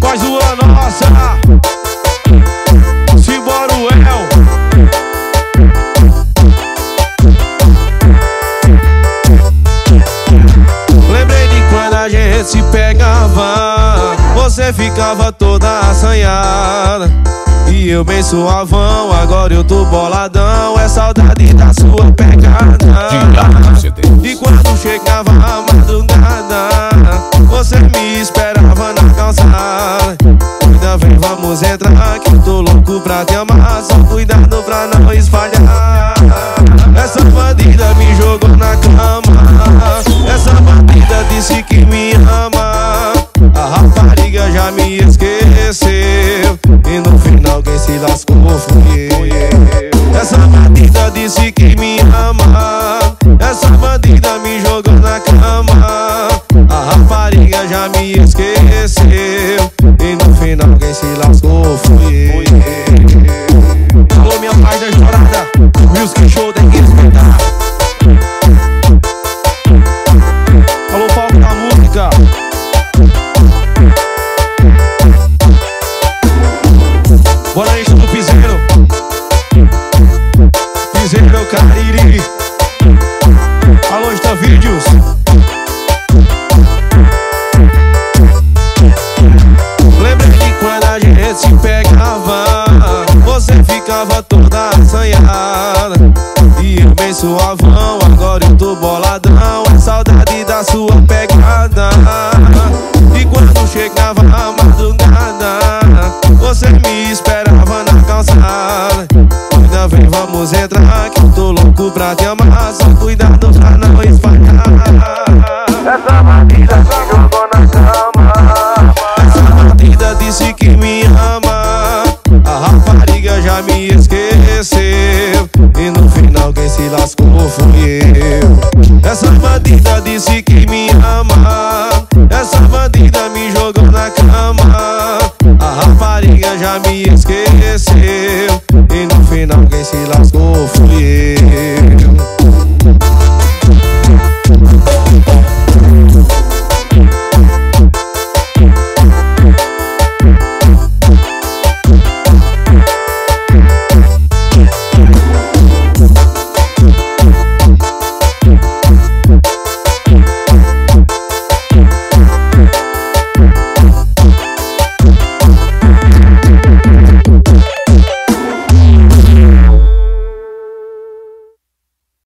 Faz uma nossa Simbora o El. Lembrei de quando a gente se pegava, você ficava toda assanhada e eu bem suavão, agora eu tô boladão. É saudade da sua pegada. E quando chegava a madrugada, você me esperava na calçada. Ainda vem, vamos entrar, que eu tô louco pra te amar. Só cuidado pra não espalhar. Essa bandida me jogou na cama, essa bandida disse que me ama. A rapariga já me esqueceu e no final quem se lascou foi eu. Essa bandida disse que me ama, essa bandida me jogou na cama. A rapariga já me esqueceu e no final quem se lascou foi eu. Alô, minha página chorada, music show tem que respeitar. Alô, palco da música. Bora encher do piseiro, piseiro Cariri. Alô, está vídeos. Lembrei de quando a gente se pegava, você ficava toda assanhada e eu bem suavão, agora eu tô boladão. É saudade da sua pegada. E quando chegava a madrugada, você me esperava na calçada. Ainda vem, vamos entrar, que eu tô louco pra te amar. Só cuidado pra não espalhar. Essa bandida me jogou na cama, essa bandida disse que me ama. A rapariga já me esqueceu e no final quem se lascou fui eu. Essa bandida disse que me ama, essa bandida me jogou na cama. A rapariga já me esqueceu